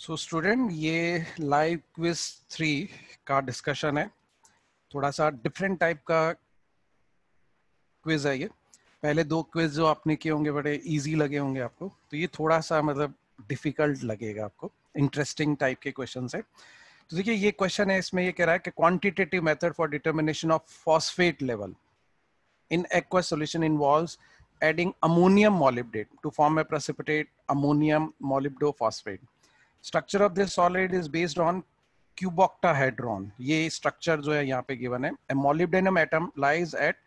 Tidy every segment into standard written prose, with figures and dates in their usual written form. सो student, ये live quiz 3 का discussion है। थोड़ा सा डिफरेंट टाइप का क्विज है ये। पहले 2 क्विज जो आपने किए होंगे बड़े इजी लगे होंगे आपको, तो ये थोड़ा सा मतलब डिफिकल्ट लगेगा आपको। इंटरेस्टिंग टाइप के क्वेश्चन है। तो देखिए ये क्वेश्चन है, इसमें ये कह रहा है कि quantitative method for determination of phosphate level in aqueous solution involves adding ammonium molybdate to form a precipitate ammonium molybdo phosphate. Structure of this solid is based on cuboctahedron. ये structure जो है यहाँ पे given है. A molybdenum atom lies at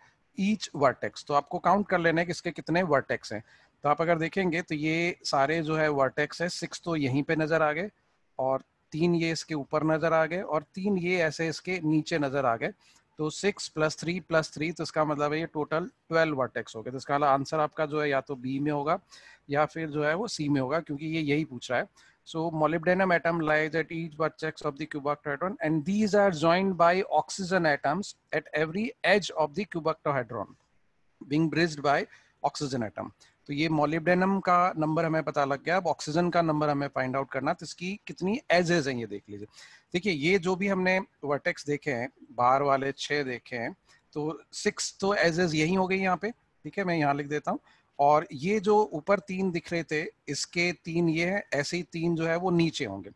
each vertex. तो आपको count कर लेना है कि इसके कितने vertex हैं. तो आप अगर देखेंगे तो ये सारे जो है vertex है. 6 तो यहीं पे नजर आ गए और 3 ये इसके ऊपर नजर आ गए और 3 ये ऐसे इसके नीचे नजर आ गए। तो 6 + 3 + 3 तो इसका मतलब है ये टोटल 12 वर्टेक्स हो गए। तो इसका आंसर आपका जो है या तो बी में होगा या फिर जो है वो सी में होगा, क्योंकि ये यही पूछ रहा है। So molybdenum atom lies at each vertex of the cuboctahedron and these are joined by oxygen atoms at every edge of the cuboctahedron being bridged by oxygen atom. तो ये मोलिब्डेनम का नंबर हमें पता लग गया। अब ऑक्सीजन का number हमें फाइंड आउट करना, तो इसकी कितनी एजेस हैं ये देख लीजिए। देखिए ये जो भी हमने वर्टेक्स देखे हैं, बाहर वाले 6 देखे हैं, तो 6 तो एजेस यही हो गई यहाँ पे। ठीक है, मैं यहाँ लिख देता हूँ। और ये जो ऊपर 3 दिख रहे थे, इसके 3 ये है, ऐसे ही 3 जो है वो नीचे होंगे।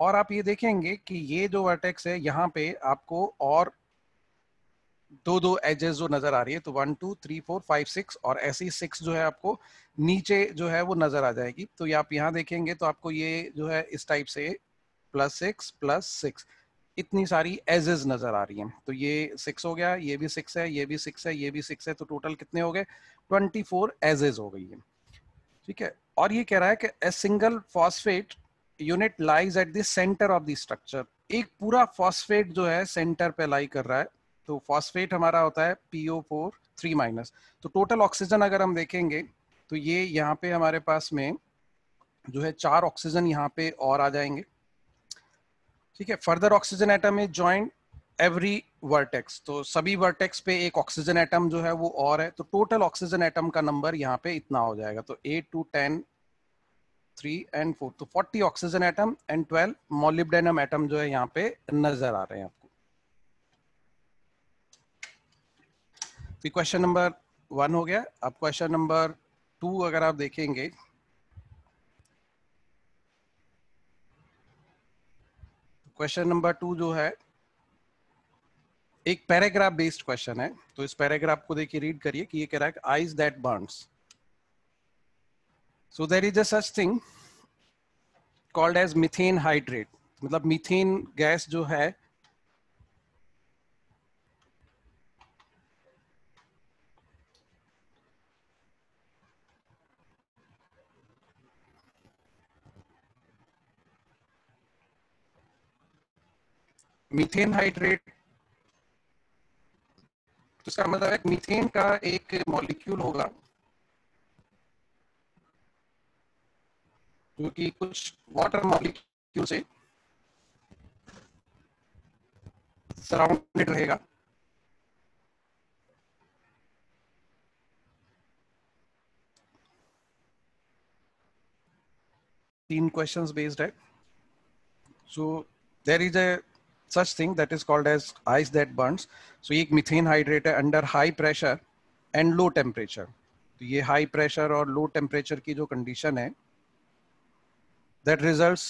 और आप ये देखेंगे कि ये जो वर्टेक्स है यहाँ पे आपको और 2-2 एजेस जो नजर आ रही है, तो 1 2 3 4 5 6 और ऐसे ही 6 जो है आपको नीचे जो है वो नजर आ जाएगी। तो ये आप यहाँ देखेंगे तो आपको ये जो है इस टाइप से +6 + 6 इतनी सारी एजेस नजर आ रही हैं। तो ये 6 हो गया, ये भी 6 है, ये भी 6 है, ये भी 6 है, तो टोटल कितने हो गए? 24 एजेस हो गई है। ठीक है। और ये कह रहा है कि a single phosphate unit lies at the centre of the structure. एक पूरा फॉस्फेट जो है सेंटर पे लाई कर रहा है। तो फॉस्फेट हमारा होता है PO4 3-। तो टोटल ऑक्सीजन अगर हम देखेंगे तो ये यहाँ पे हमारे पास में जो है 4 ऑक्सीजन यहाँ पे और आ जाएंगे। ठीक है। Further oxygen atom is joint every vertex. तो सभी वर्टेक्स पे एक ऑक्सीजन एटम जो है वो और है। तो टोटल ऑक्सीजन एटम का नंबर यहाँ पे इतना हो जाएगा। तो 8 2 10 3 and 4 तो 40 oxygen atom and 12 molybdenum atom जो है यहाँ पे नजर आ रहे हैं। क्वेश्चन नंबर 1 हो गया। अब क्वेश्चन नंबर 2 अगर आप देखेंगे तो क्वेश्चन नंबर 2 जो है एक पैराग्राफ बेस्ड क्वेश्चन है। तो इस पैराग्राफ को देखिए, रीड करिए कि ये कह रहा है ice that burns. So there is a such thing called as methane hydrate. मतलब मिथेन गैस जो है मीथेन हाइड्रेट, तो इसका मतलब है मीथेन का एक मॉलिक्यूल होगा जो कि कुछ वाटर मॉलिक्यूल से सराउंडेड रहेगा। तीन क्वेश्चंस बेस्ड है। So there is a such thing that is called as ice that burns. So एक methane hydrate है under high pressure and low temperature. तो ये high pressure और low temperature की जो condition है that results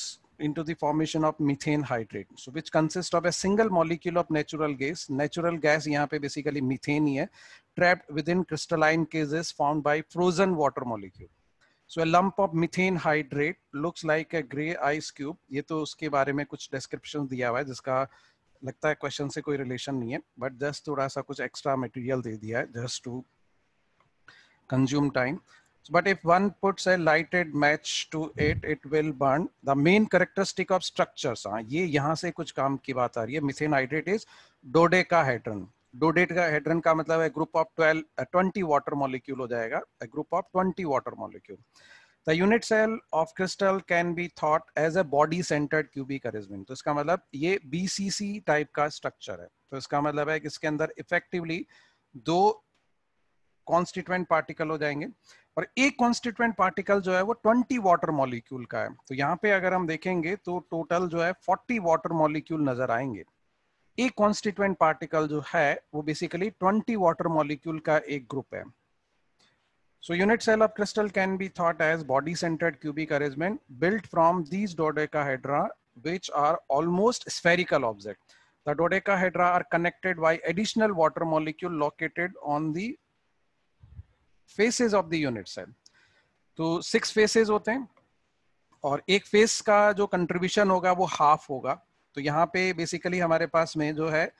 into the formation of methane hydrate. So which consists of a single molecule of natural gas. Natural gas यहाँ पे basically methane ही है, trapped within crystalline cases formed by frozen water molecule. So a lump of methane hydrate looks like a grey ice cube. ये तो उसके बारे में कुछ description दिया हुआ है जिसका लगता है क्वेश्चन से कोई रिलेशन नहीं है, बट जस्ट थोड़ा सा कुछ एक्स्ट्रा मटेरियल दे दिया है just to consume time. But if one puts a lighted match to it it will burn. The main characteristic of structures, हाँ ये यहाँ से कुछ काम की बात आ रही है। Methane hydrate is dodecahedron. Dodecahedron का मतलब है ग्रुप ऑफ 20 वाटर मॉलिक्यूल हो जाएगा। A group of 20 water molecule. The unit cell of crystal can be thought as a body centred cubic arrangement. तो इसका मतलब ये बीसीसी टाइप का स्ट्रक्चर है। तो इसका मतलब है कि इसके अंदर इफेक्टिवली 2 कॉन्स्टिट्यूएंट पार्टिकल हो जाएंगे। और एक कॉन्स्टिट्यूएंट पार्टिकल जो है वो 20 वाटर मॉलिक्यूल का है। तो यहाँ पे अगर हम देखेंगे तो टोटल जो है 40 वाटर मॉलिक्यूल नजर आएंगे। एक कॉन्स्टिट्यूएंट पार्टिकल जो है वो बेसिकली 20 वाटर मॉलिक्यूल का एक ग्रुप है। So unit cell of crystal can be thought as body-centered cubic arrangement built from these dodecahedra, which are almost spherical object. The dodecahedra are connected by additional water molecule located on the faces of the unit cell. तो 6 faces होते हैं और एक face का जो contribution होगा वो half होगा। तो यहाँ पे basically हमारे पास में जो है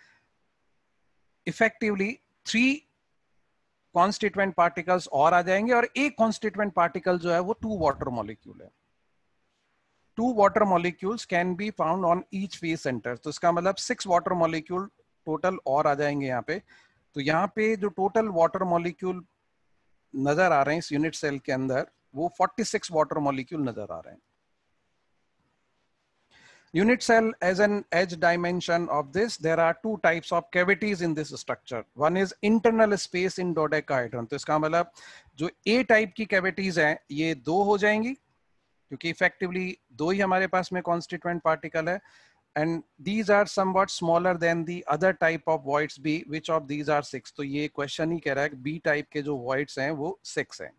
effectively 3 कॉन्स्टिट्यूएंट पार्टिकल्स और आ जाएंगे और एक कॉन्स्टिट्यूएंट पार्टिकल जो है वो 2 वाटर मॉलिक्यूल है। 2 water molecules can be found on each face centre. तो इसका मतलब 6 वाटर मॉलिक्यूल टोटल और आ जाएंगे यहाँ पे। तो यहाँ पे जो टोटल वाटर मॉलिक्यूल नजर आ रहे हैं इस यूनिट सेल के अंदर वो 46 वाटर मॉलिक्यूल नजर आ रहे हैं। Unit cell as an edge dimension of this, there are 2 types of cavities in this structure. One is internal space in dodecahedron. तो इसका मतलब जो A type की cavities हैं ये 2 हो जाएंगी क्योंकि effectively 2 ही हमारे पास में constituent particle है and these are somewhat smaller than the other type of voids B, which of these are 6. तो ये question ही कह रहा है कि B type के जो voids हैं वो 6 हैं।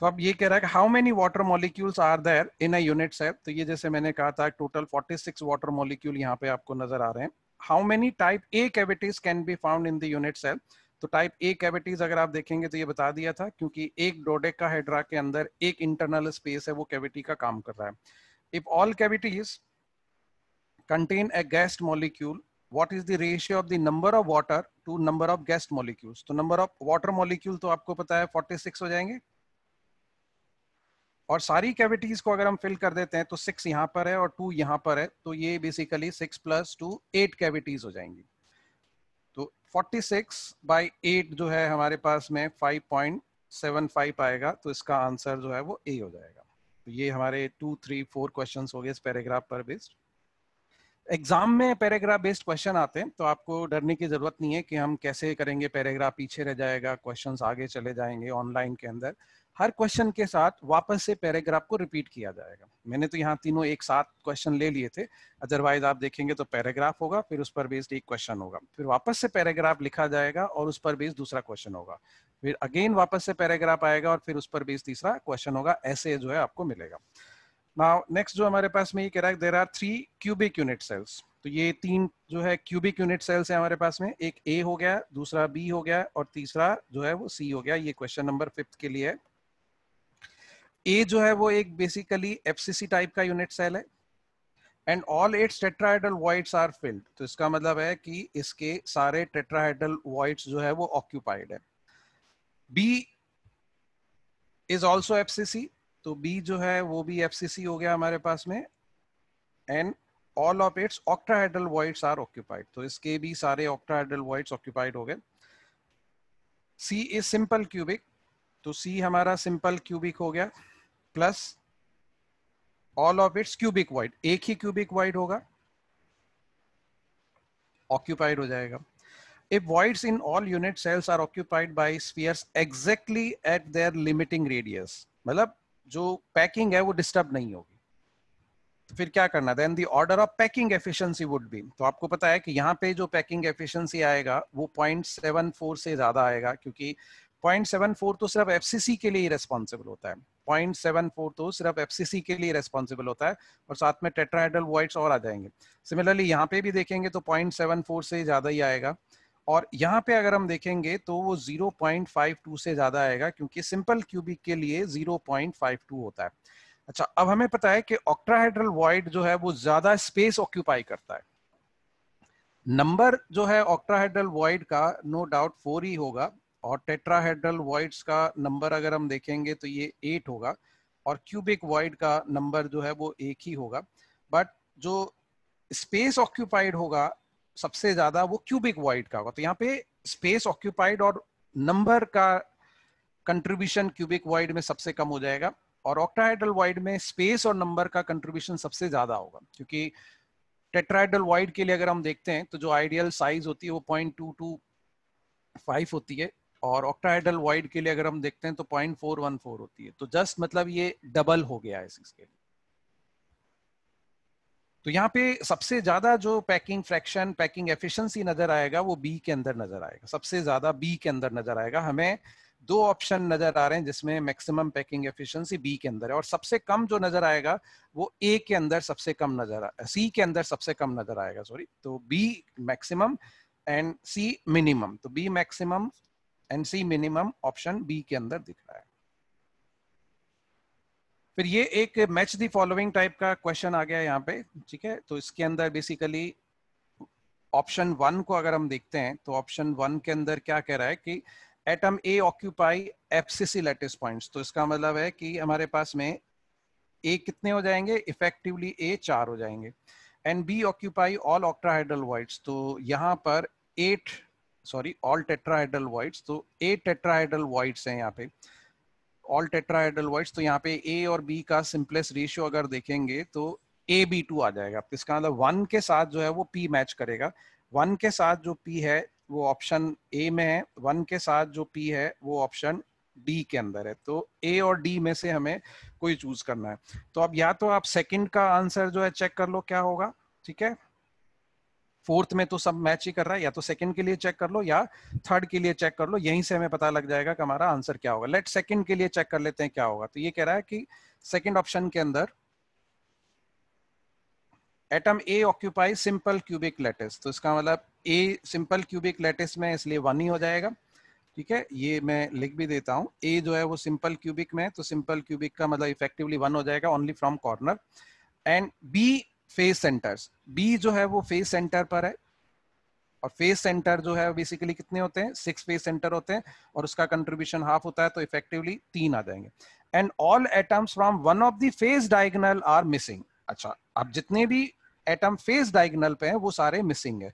तो अब ये कह रहा है कि how many water molecules are there in a unit cell. तो ये जैसे मैंने कहा था टोटल 46 वाटर मॉलिक्यूल यहाँ पे आपको नजर आ रहे हैं। How many type A cavities can be found in the unit cell. तो टाइप ए कैविटीज अगर आप देखेंगे तो ये बता दिया था क्योंकि एक डोडेकाहेड्रा के अंदर एक इंटरनल स्पेस है वो कैविटी का काम कर रहा है। If all cavities contain a gas molecule what is the ratio of the number of water to number of gas molecules। तो number of water molecule तो आपको पता है 46 हो जाएंगे और सारी कैविटीज को अगर हम फिल कर देते हैं तो 6 यहाँ पर है और 2 यहाँ पर है तो ये बेसिकली 6 + 2 8 कैविटीज हो जाएंगी। तो 46/8 जो है हमारे पास में 5.75 आएगा। तो इसका आंसर जो है वो ए हो जाएगा। तो ये हमारे 2, 3, 4 क्वेश्चंस हो गए इस पैराग्राफ पर बेस्ड। एग्जाम में पैराग्राफ बेस्ड क्वेश्चन आते हैं तो आपको डरने की जरूरत नहीं है कि हम कैसे करेंगे पैराग्राफ पीछे रह जाएगा क्वेश्चन आगे चले जाएंगे। ऑनलाइन के अंदर हर क्वेश्चन के साथ वापस से पैराग्राफ को रिपीट किया जाएगा। मैंने तो यहाँ तीनों एक साथ क्वेश्चन ले लिए थे, अदरवाइज आप देखेंगे तो पैराग्राफ होगा फिर उस पर बेस्ड एक क्वेश्चन होगा फिर वापस से पैराग्राफ लिखा जाएगा और उस पर बेस्ड दूसरा क्वेश्चन होगा फिर अगेन वापस से पैराग्राफ आएगा और फिर उस पर बेस्ड तीसरा क्वेश्चन होगा। ऐसे जो है आपको मिलेगा। नाउ नेक्स्ट जो हमारे पास में ये कह रहा है there are 3 cubic unit cells. तो ये 3 जो है क्यूबिक यूनिट सेल्स है हमारे पास में। एक ए हो गया, दूसरा बी हो गया और तीसरा जो है वो सी हो गया। ये क्वेश्चन नंबर 5 के लिए है। ए जो है वो एक बेसिकली एफसीसी टाइप का यूनिट सेल है and all 8 tetrahedral voids are filled. तो इसका मतलब है कि इसके सारे टेट्राहेड्रल वॉइड्स जो है वो ऑक्यूपाइड है। बी इज ऑल्सो एफसीसी तो बी जो है वो भी एफसीसी हो गया हमारे पास में and all of its octahedral voids are occupied. तो इसके भी सारे ऑक्टाहेड्रल वॉइड्स ऑक्यूपाइड हो गए। सी इज सिंपल क्यूबिक तो सी हमारा सिंपल क्यूबिक हो गया plus all of its cubic void. एक ही क्यूबिक वॉइड होगा ऑक्यूपाइड हो जाएगा। If voids in all unit cells are occupied by spheres exactly at their limiting radius मतलब जो पैकिंग है वो डिस्टर्ब नहीं होगी तो फिर क्या करना then the order of packing efficiency would be. तो आपको पता है कि यहाँ पे जो पैकिंग एफिशिएंसी आएगा वो 0.74 से ज्यादा आएगा क्योंकि 0.74 तो सिर्फ एफसीसी के लिए रेस्पॉन्सिबल होता है। 0.74 तो सिर्फ एफसीसी के लिए रेस्पॉन्सिबल होता है और साथ में टेट्राहेड्रल वॉइड्स और आ जाएंगे। सिमिलरली यहाँ पे भी देखेंगे तो 0.74 से ज़्यादा ही आएगा और यहाँ पे अगर हम देखेंगे तो वो 0.52 से ज़्यादा आएगा क्योंकि सिंपल क्यूबिक के लिए 0.52 होता है। अच्छा अब हमें पता है कि ऑक्टाहेड्रल वॉइड जो है वो ज़्यादा स्पेस ऑक्यूपाई करता है। नंबर जो है ऑक्टाहेड्रल वॉइड का नो डाउट 4 ही होगा और टेट्राहेड्रल वॉइड्स का नंबर अगर हम देखेंगे तो ये 8 होगा और क्यूबिक वॉइड का नंबर जो है वो 1 ही होगा। बट जो स्पेस ऑक्यूपाइड होगा सबसे ज्यादा वो क्यूबिक वॉइड का होगा। तो यहाँ पे स्पेस ऑक्यूपाइड और नंबर का कंट्रीब्यूशन क्यूबिक वॉइड में सबसे कम हो जाएगा और ऑक्टाहेड्रल वॉइड में स्पेस और नंबर का कंट्रीब्यूशन सबसे ज्यादा होगा क्योंकि टेट्राहेड्रल वॉइड के लिए अगर हम देखते हैं तो जो आइडियल साइज होती है वो 0.225 होती है और ऑक्टाहेड्रल वॉइड के लिए अगर हम देखते हैं तो 0.414 होती है, तो जस्ट मतलब ये डबल हो गया है इसके लिए। तो यहाँ पे सबसे ज्यादा जो पैकिंग फ्रैक्शन, पैकिंग एफिशिएंसी नजर आएगा वो बी के अंदर नजर आएगा, सबसे ज्यादा बी के अंदर नजर आएगा। हमें दो ऑप्शन नजर आ रहे हैं जिसमें मैक्सिमम पैकिंग एफिशिएंसी बी के अंदर है, और सबसे कम जो नजर आएगा वो ए के अंदर सबसे कम नजर आएगा, सी के अंदर सबसे कम नजर आएगा, सॉरी। तो B maximum and C minimum, तो B maximum and C minimum option B के अंदर दिख रहा है। फिर ये एक मैच द फॉलोइंग टाइप का क्वेश्चन आ गया यहाँ पे, ठीक है। तो इसके अंदर बेसिकली ऑप्शन वन को अगर हम देखते हैं तो ऑप्शन वन के अंदर क्या कह रहा है कि atom A occupy FCC lattice points, तो इसका मतलब है कि हमारे पास में ए कितने हो जाएंगे, इफेक्टिवली ए 4 हो जाएंगे। And B occupy all octahedral voids, तो यहाँ पर ऑल टेट्राहेड्रल वॉइड्स, तो 8 टेट्राहेड्रल वॉइड्स हैं यहाँ पे, ऑल टेट्राहेड्रल वॉइड्स। तो यहाँ पे ए और बी का सिंपलेस्ट रेशियो अगर देखेंगे तो AB2 आ जाएगा। इसका मतलब 1 के साथ जो है वो P मैच करेगा, 1 के साथ जो P है वो ऑप्शन A में है, 1 के साथ जो P है वो ऑप्शन D के अंदर है। तो A और D में से हमें कोई चूज करना है। तो अब या तो आप सेकंड का आंसर जो है चेक कर लो क्या होगा, ठीक है, फोर्थ में तो सब मैच ही कर रहा है, या तो सेकंड के लिए चेक कर लो या थर्ड के लिए चेक कर लो, यहीं से हमें पता लग जाएगा कि हमारा आंसर क्या होगा। लेट सेकंड के लिए चेक कर लेते हैं क्या होगा। तो ये कह रहा है कि सेकंड ऑप्शन के अंदर atom A occupy simple cubic lattice, तो इसका मतलब ए सिंपल क्यूबिक लैटिस में इसलिए 1 ही हो जाएगा, ठीक है। ये मैं लिख भी देता हूँ, ए जो है वो सिंपल क्यूबिक में है, तो सिंपल क्यूबिक का मतलब इफेक्टिवली 1 हो जाएगा, only from corner. And B face centres, B जो है वो फेस सेंटर पर है, और फेस सेंटर जो है बेसिकली कितने होते हैं, 6 फेस सेंटर होते हैं, और उसका कंट्रीब्यूशन हाफ होता है, तो इफेक्टिवली 3 आ जाएंगे। And all atoms from one of the face diagonal are missing, अच्छा अब जितने भी एटम फेस डायगोनल पे हैं वो सारे मिसिंग है।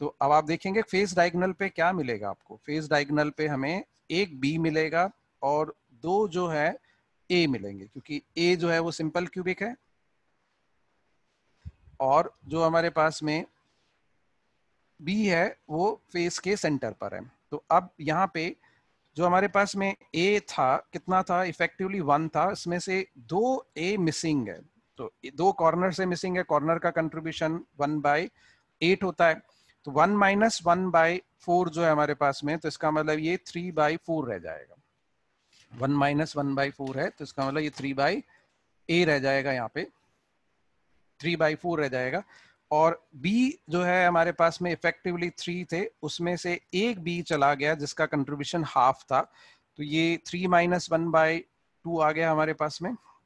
तो अब आप देखेंगे फेस डायगोनल पे क्या मिलेगा आपको, फेस डायगोनल पे हमें एक बी मिलेगा और 2 जो है ए मिलेंगे, क्योंकि ए जो है वो सिंपल क्यूबिक है, और जो हमारे पास में बी है वो फेस के सेंटर पर है। तो अब यहाँ पे जो हमारे पास में ए था कितना था, इफेक्टिवली 1 था, इसमें से 2 ए मिसिंग है, तो 2 कॉर्नर से मिसिंग है, कॉर्नर का कंट्रीब्यूशन 1/8 होता है, तो 1 - 1/4 जो है हमारे पास में, तो इसका मतलब ये 3/4 रह जाएगा। 1 - 1/4 है, तो इसका मतलब ये 3/a रह जाएगा, यहाँ पे 3/4 रह जाएगा। और B जो है हमारे पास में इफेक्टिवली 3 थे, उसमें से एक B चला गया जिसका कंट्रीब्यूशन हाफ था, तो ये 3 - 1/2 आ गया हमारे पास में, तो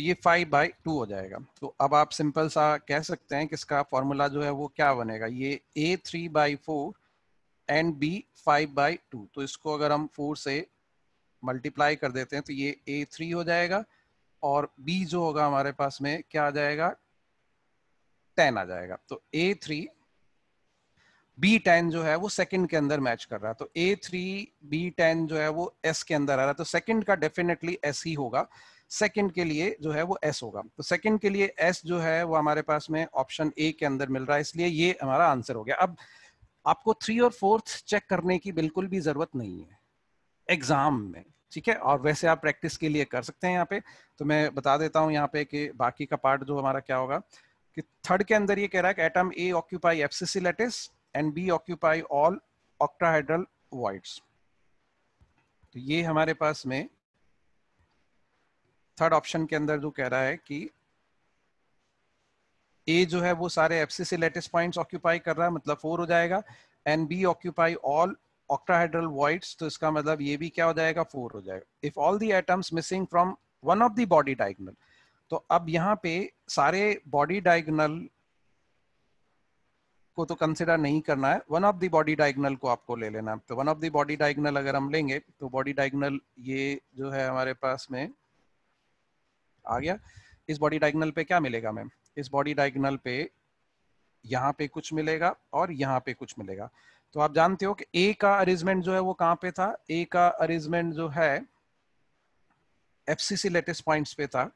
ये 5/2 हो जाएगा। तो अब आप सिंपल सा कह सकते हैं कि इसका फॉर्मूला जो है वो क्या बनेगा, ये A 3/4 एंड B 5/2, तो इसको अगर हम 4 से मल्टीप्लाई कर देते हैं तो ये A3 हो जाएगा, और B जो होगा हमारे पास में क्या आ जाएगा, 10 आ जाएगा। तो A3 B10 जो है वो सेकंड के अंदर मैच कर रहा है, तो A3 B10 जो है वो S के अंदर आ रहा है, तो सेकंड का डेफिनेटली S ही होगा, सेकंड के लिए जो है वो S होगा। तो सेकंड के लिए S जो है वो हमारे पास में ऑप्शन A के अंदर मिल रहा है, इसलिए ये हमारा आंसर हो गया। अब आपको 3 और 4 चेक करने की बिल्कुल भी जरूरत नहीं है एग्जाम में, ठीक है, और वैसे आप प्रैक्टिस के लिए कर सकते हैं। यहाँ पे तो मैं बता देता हूँ यहाँ पे कि बाकी का पार्ट जो हमारा क्या होगा कि थर्ड के अंदर ये कह रहा है कि atom A occupy FCC lattice and B occupy all octahedral voids, तो ये हमारे पास में थर्ड ऑप्शन के अंदर जो कह रहा है कि ए जो है वो सारे एफसीसी लैटिस पॉइंट्स ऑक्यूपाई कर रहा है, मतलब 4 हो जाएगा, and B occupy all octahedral voids, तो इसका मतलब ये भी क्या हो जाएगा, 4 हो जाएगा। If all the atoms missing from one of the body diagonal, तो अब यहाँ पे सारे बॉडी डायगोनल को तो कंसिडर नहीं करना है, one of the body diagonal को आपको ले लेना है। तो one of the body diagonal अगर हम लेंगे तो बॉडी डायगोनल ये जो है हमारे पास में आ गया, इस बॉडी डायगोनल पे क्या मिलेगा मैम, इस बॉडी डायगोनल पे यहाँ पे कुछ मिलेगा और यहाँ पे कुछ मिलेगा। तो आप जानते हो कि ए का अरेंजमेंट जो है वो कहाँ पे था, ए का अरेंजमेंट जो है एफसीसी लैटिस पॉइंट्स पे था,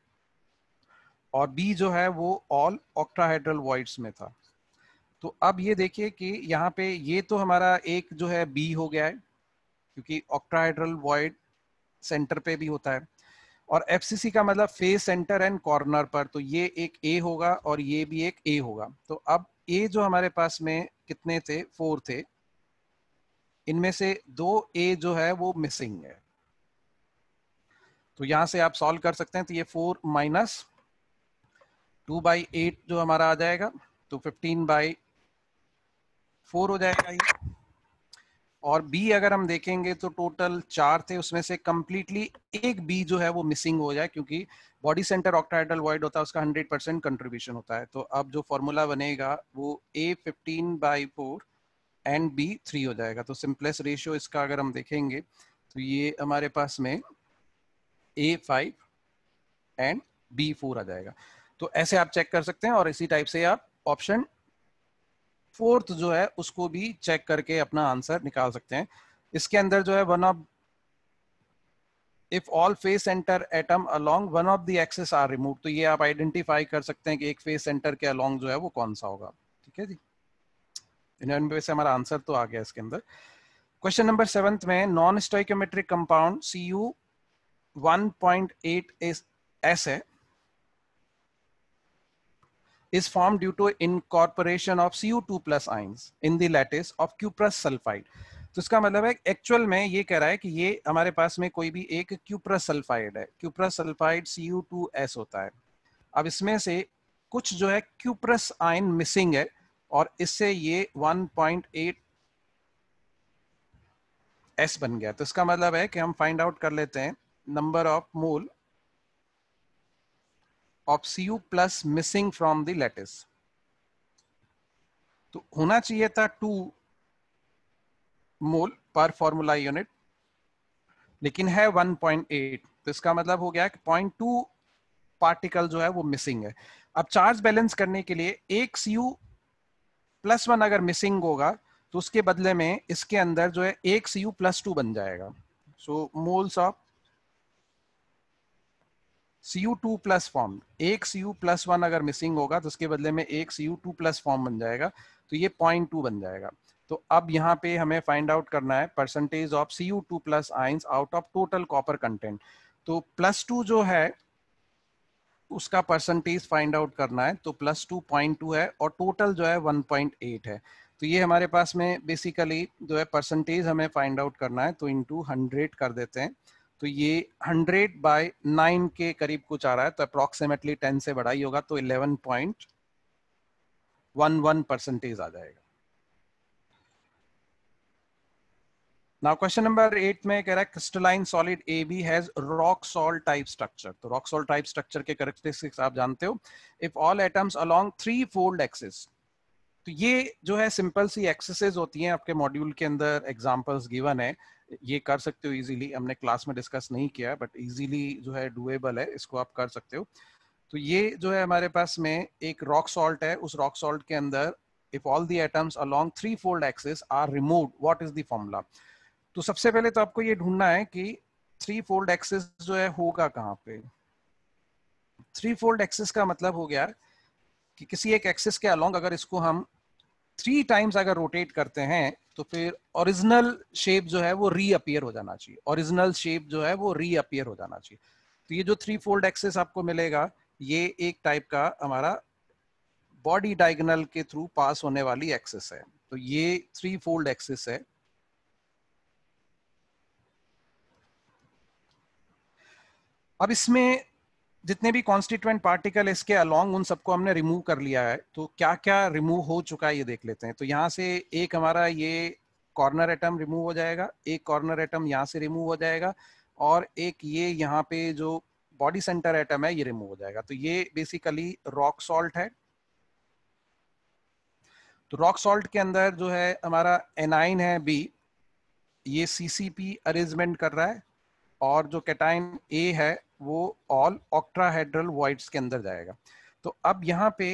और बी जो है वो ऑल ऑक्टाहेड्रल वॉइड्स में था। तो अब ये देखिए कि यहाँ पे ये तो हमारा एक जो है बी हो गया है क्योंकि ऑक्टाहेड्रल वॉइड सेंटर पे भी होता है, और एफसीसी का मतलब फेस सेंटर एंड कॉर्नर पर, तो ये एक ए होगा और ये भी एक ए होगा। तो अब ए जो हमारे पास में कितने थे, 4 थे, इनमें से 2 ए जो है वो मिसिंग है। तो यहाँ से आप सॉल्व कर सकते हैं, तो ये 4 - 2/8 जो हमारा आ जाएगा, तो 15/4 हो जाएगा ये। और बी अगर हम देखेंगे तो टोटल 4 थे, उसमें से कम्प्लीटली एक बी जो है वो मिसिंग हो जाए क्योंकि बॉडी सेंटर ऑक्टाहेड्रल वॉइड होता है, उसका 100% कंट्रीब्यूशन होता है। तो अब जो फॉर्मूला बनेगा वो A 15/4 एंड B 3 हो जाएगा। तो सिंपलेस्ट रेशियो इसका अगर हम देखेंगे तो ये हमारे पास में A 5 एंड B 4 आ जाएगा। तो ऐसे आप चेक कर सकते हैं और इसी टाइप से आप ऑप्शन 4th जो है उसको भी चेक करके अपना आंसर निकाल सकते हैं। इसके अंदर जो है one of if all face centre atom along one of the axes are remove, तो ये आप आइडेंटिफाई कर सकते हैं कि एक फेस सेंटर के अलोंग जो है वो कौन सा होगा। ठीक है जी, इनमें से हमारा आंसर तो आ गया इसके अंदर। क्वेश्चन नंबर 7 में नॉन स्टोइकियोमेट्रिक कंपाउंड Cu(1.8S) है is formed due to incorporation of Cu2+ ions in the lattice of cuprous sulfide। तो इसका मतलब है एक्चुअल में ये कह रहा है कि ये हमारे पास में कोई भी एक cuprous sulfide है। cuprous sulfide Cu2S होता है। अब इसमें से कुछ जो है cuprous ion missing है और इससे ये 1.8S बन गया। तो इसका मतलब है कि हम फाइंड आउट कर लेते हैं number of mole of Cu+ missing from the lattice. तो होना चाहिए था 2 मोल पर फॉर्मूला यूनिट, लेकिन है 1.8, तो इसका मतलब हो गया कि 0.2 पार्टिकल जो है वो मिसिंग है। अब चार्ज बैलेंस करने के लिए एक Cu+1 अगर मिसिंग होगा तो उसके बदले में इसके अंदर जो है एक Cu+2 बन जाएगा। So moles of Cu2+ form, एक Cu+1 अगर मिसिंग होगा तो उसके बदले में एक Cu2+ फॉर्म बन जाएगा, तो ये 0.2 बन जाएगा। तो अब यहाँ पे हमें फाइंड आउट करना है percentage of Cu2+ ions out of total copper content. तो +2 जो है उसका परसेंटेज फाइंड आउट करना है, तो +2 0.2 है और टोटल जो है 1.8 है। तो ये हमारे पास में बेसिकली जो है परसेंटेज हमें फाइंड आउट करना है, तो इंटू 100 कर देते हैं। तो ये 100/9 के करीब कुछ आ रहा है, तो अप्रोक्सीमेटली 10 से बड़ा ही होगा, तो 11.11% आ जाएगा। नाउ क्वेश्चन नंबर 8 में कह रहा है crystalline solid AB has rock salt type structure. तो रॉक सॉल्ट टाइप स्ट्रक्चर के कैरेक्टरिस्टिक्स आप जानते हो। If all atoms along 3-fold axis, तो ये जो है सिंपल सी एक्सेसेस होती हैं, आपके मॉड्यूल के अंदर एग्जांपल्स गिवन है, ये कर सकते हो इजीली। हमने क्लास में डिस्कस नहीं किया बट इजीली जो है डुएबल है, इसको आप कर सकते हो। तो ये जो है हमारे पास में एक रॉक सॉल्ट है, उस रॉक सॉल्ट के अंदर if all the atoms along 3-fold axis are removed, what is the formula. तो सबसे पहले तो आपको ये ढूंढना है कि 3-fold एक्सिस जो है होगा कहाँ पे। 3-fold एक्सिस का मतलब हो गया कि किसी एक एक्सिस के अलोंग अगर इसको हम 3 टाइम्स अगर रोटेट करते हैं तो फिर ओरिजिनल शेप जो है वो रीअपियर हो जाना चाहिए। ओरिजिनल शेप जो है वो रीअपियर हो जाना चाहिए। तो ये जो 3-fold एक्सिस आपको मिलेगा, ये एक टाइप का हमारा बॉडी डायगोनल के थ्रू पास होने वाली एक्सिस है। तो ये 3-fold एक्सिस है। अब इसमें जितने भी कॉन्स्टिट्यूएंट पार्टिकल इसके अलोंग उन सबको हमने रिमूव कर लिया है, तो क्या क्या रिमूव हो चुका है ये देख लेते हैं। तो यहाँ से एक हमारा ये कॉर्नर एटम रिमूव हो जाएगा, एक कॉर्नर एटम यहाँ से रिमूव हो जाएगा, और एक ये यहाँ पे जो बॉडी सेंटर एटम है ये रिमूव हो जाएगा। तो ये बेसिकली रॉक सॉल्ट है। तो रॉक सॉल्ट के अंदर जो है हमारा एनाइन है बी, ये CCP अरेंजमेंट कर रहा है, और जो कैटाइन ए है वो ऑल ऑक्टाहेड्रल वॉइड्स के अंदर जाएगा। तो अब यहाँ पे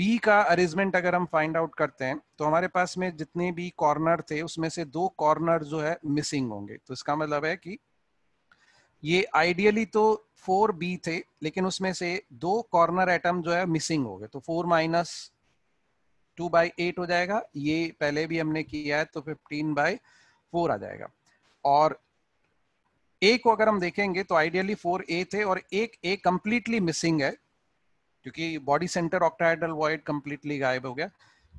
B का अरेंजमेंट अगर हम फाइंड आउट करते हैं तो हमारे पास में जितने भी कॉर्नर थे उसमें से 2 कॉर्नर जो है मिसिंग होंगे। तो इसका मतलब है कि ये आइडियली तो 4B थे, लेकिन उसमें से 2 कॉर्नर एटम जो है मिसिंग हो गए। तो 4 - 2/8 हो जाएगा, ये पहले भी हमने किया है तो 15/4 आ जाएगा। और ए को अगर हम देखेंगे तो आइडियली 4 A थे और एक A कंप्लीटली मिसिंग है क्योंकि body centre octahedral void completely गायब हो गया।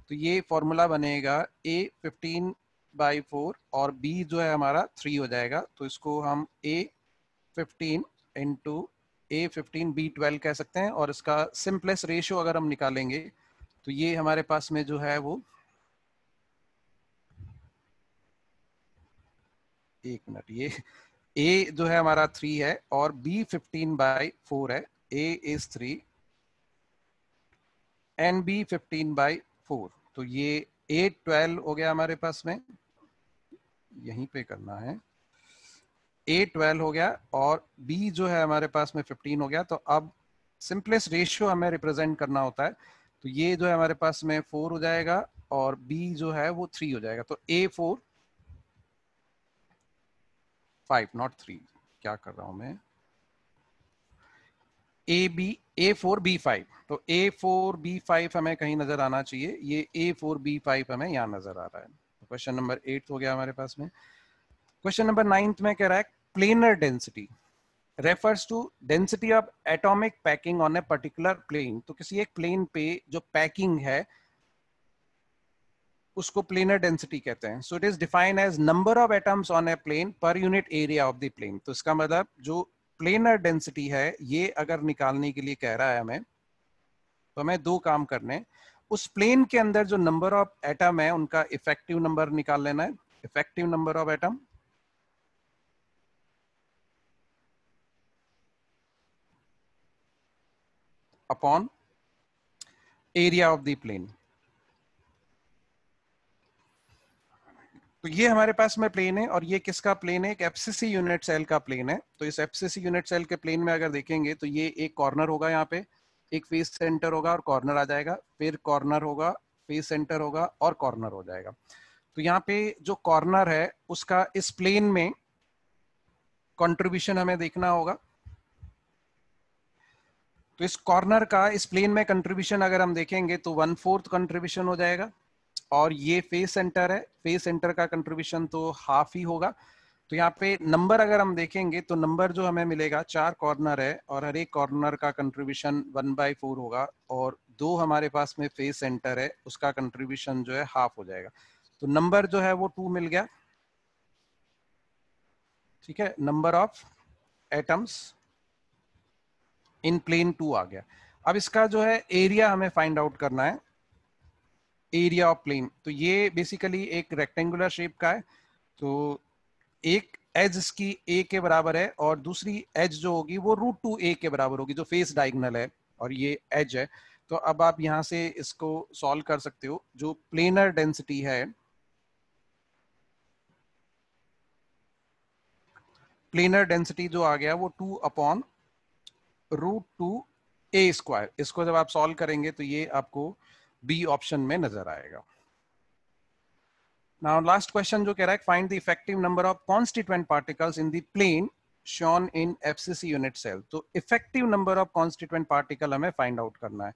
तो ये फॉर्मूला बनेगा A 15/4 और B जो है हमारा 3 हो जाएगा। तो इसको हम A 15 B 12 कह सकते हैं। और इसका सिंपलेस्ट रेशियो अगर हम निकालेंगे तो ये हमारे पास में जो है वो, एक मिनट, ये A जो है हमारा 3 है और B 15/4 है, A is 3 and B 15/4। तो ये A 12 हो गया हमारे पास में, यहीं पे करना है, A 12 हो गया और B जो है हमारे पास में 15 हो गया। तो अब सिंपलेस्ट रेशियो हमें रिप्रेजेंट करना होता है, तो ये जो है हमारे पास में 4 हो जाएगा और B जो है वो 3 हो जाएगा। तो A 4 5 not 3, क्या कर रहा हूं मैं, A 4 B 5। तो A 4 B 5 हमें कहीं नजर आना चाहिए, ये A 4 B 5 हमें यहाँ नजर आ रहा है। क्वेश्चन नंबर 8 हो गया हमारे पास में। क्वेश्चन नंबर 9 में कह रहा है planar density refers to density of atomic packing on a particular plane. तो किसी एक प्लेन पे जो पैकिंग है उसको प्लेनर डेंसिटी कहते हैं। So it is defined as number of atoms on a plane per unit area of the plane. तो इसका मतलब जो प्लेनर डेंसिटी है ये अगर निकालने के लिए कह रहा है हमें, तो हमें 2 काम करने, उस प्लेन के अंदर जो नंबर ऑफ एटम है उनका इफेक्टिव नंबर निकाल लेना है, effective number of atom, upon area of the plane. तो ये हमारे पास में प्लेन है और ये किसका प्लेन है, एक एफसीसी यूनिट सेल का प्लेन है। तो इस एफसीसी यूनिट सेल के प्लेन में अगर देखेंगे तो ये एक कॉर्नर होगा, यहाँ पे एक फेस सेंटर होगा और कॉर्नर आ जाएगा, फिर कॉर्नर होगा, फेस सेंटर होगा और कॉर्नर हो जाएगा। तो यहाँ पे जो कॉर्नर है उसका इस प्लेन में कंट्रीब्यूशन हमें देखना होगा। तो इस कॉर्नर का इस प्लेन में कंट्रीब्यूशन अगर हम देखेंगे तो 1/4 कंट्रीब्यूशन हो जाएगा और ये फेस सेंटर है, फेस सेंटर का कंट्रीब्यूशन तो हाफ ही होगा। तो यहाँ पे नंबर अगर हम देखेंगे तो नंबर जो हमें मिलेगा, 4 कॉर्नर है और हर एक कॉर्नर का कंट्रीब्यूशन 1/4 होगा और 2 हमारे पास में फेस सेंटर है, उसका कंट्रीब्यूशन जो है हाफ हो जाएगा। तो नंबर जो है वो 2 मिल गया, ठीक है। Number of atoms in plane 2 आ गया। अब इसका जो है एरिया हमें फाइंड आउट करना है, एरिया ऑफ प्लेन। तो ये बेसिकली एक रेक्टेंगुलर शेप का है, तो एक एज इसकी A के बराबर है और दूसरी एज जो होगी वो √2A के बराबर होगी, जो फेस डायगोनल है और ये एज है। तो अब आप यहाँ से इसको सॉल्व कर सकते हो। जो प्लेनर डेंसिटी है, प्लेनर डेंसिटी जो आ गया वो 2/√2A²। इसको जब आप सॉल्व करेंगे तो ये आपको B ऑप्शन में नजर आएगा। नाउ लास्ट क्वेश्चन जो कह रहा है, find the effective number of constituent particles in the plane shown in FCC unit cell. तो effective number of constituent particle हमें फाइंड आउट करना है।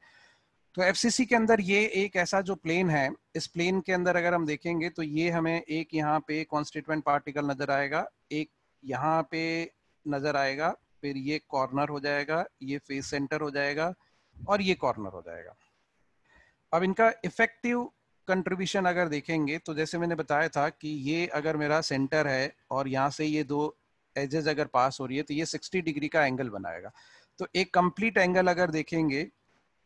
तो एफसीसी के अंदर ये एक ऐसा जो प्लेन है, इस प्लेन के अंदर अगर हम देखेंगे तो ये हमें एक यहाँ पे कॉन्स्टिट्यूएंट पार्टिकल नजर आएगा, एक यहाँ पे नजर आएगा, फिर ये कॉर्नर हो जाएगा, ये फेस सेंटर हो जाएगा और ये कॉर्नर हो जाएगा। अब इनका इफेक्टिव कंट्रीब्यूशन अगर देखेंगे तो जैसे मैंने बताया था कि ये अगर मेरा सेंटर है और यहाँ से ये 2 एजेस अगर पास हो रही है तो ये 60 डिग्री का एंगल बनाएगा। तो एक कंप्लीट एंगल अगर देखेंगे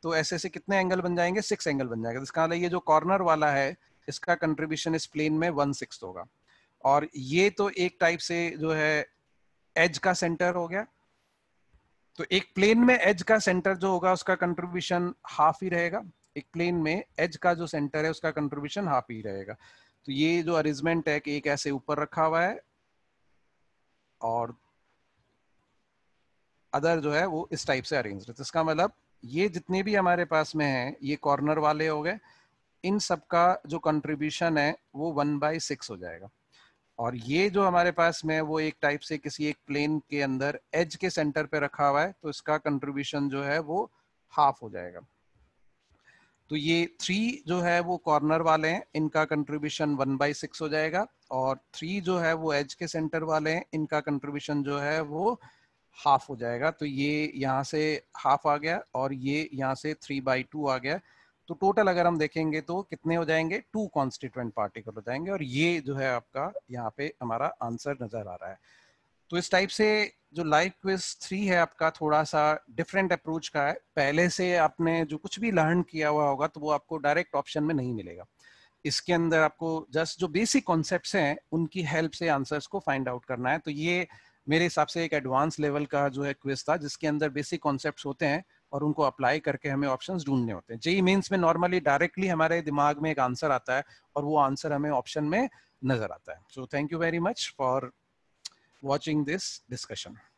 तो ऐसे से कितने एंगल बन जाएंगे, 6 एंगल बन जाएगा। इसका मतलब ये जो कॉर्नर वाला है इसका कंट्रीब्यूशन इस प्लेन में 1/6 होगा। और ये तो एक टाइप से जो है एज का सेंटर हो गया। तो एक प्लेन में एज का सेंटर जो होगा उसका कंट्रीब्यूशन हाफ ही रहेगा, एक प्लेन में एज का जो सेंटर है उसका कंट्रीब्यूशन हाफ ही रहेगा। तो ये जो अरेंजमेंट है कि एक ऐसे ऊपर रखा हुआ है और अदर जो है वो इस टाइप से अरेंज है। तो इसका मतलब ये जितने भी हमारे पास में है ये कॉर्नर वाले हो गए, इन सब का जो कंट्रीब्यूशन है वो 1/6 हो जाएगा। और ये जो हमारे पास में वो एक टाइप से किसी एक प्लेन के अंदर एज के सेंटर पे रखा हुआ है तो इसका कंट्रीब्यूशन जो है वो हाफ हो जाएगा। तो ये 3 जो है वो कॉर्नर वाले हैं, इनका कंट्रीब्यूशन 1/6 हो जाएगा, और 3 जो है वो एज के सेंटर वाले हैं, इनका कंट्रीब्यूशन जो है वो हाफ हो जाएगा। तो ये यहाँ से हाफ आ गया और ये यहाँ से 3/2 आ गया। तो टोटल अगर हम देखेंगे तो कितने हो जाएंगे, 2 कॉन्स्टिट्यूएंट पार्टिकल हो जाएंगे, और ये जो है आपका यहाँ पे हमारा आंसर नजर आ रहा है। तो इस टाइप से जो लाइव क्विज 3 है आपका थोड़ा सा डिफरेंट अप्रोच का है। पहले से आपने जो कुछ भी लर्न किया हुआ होगा तो वो आपको डायरेक्ट ऑप्शन में नहीं मिलेगा, इसके अंदर आपको जस्ट जो बेसिक कॉन्सेप्ट्स हैं उनकी हेल्प से आंसर्स को फाइंड आउट करना है। तो ये मेरे हिसाब से एक एडवांस लेवल का जो है क्विज था, जिसके अंदर बेसिक कॉन्सेप्ट्स होते हैं और उनको अप्लाई करके हमें ऑप्शंस ढूंढने होते हैं। जेईई मेंस में नॉर्मली डायरेक्टली हमारे दिमाग में एक आंसर आता है और वो आंसर हमें ऑप्शन में नजर आता है। So thank you very much for watching this discussion.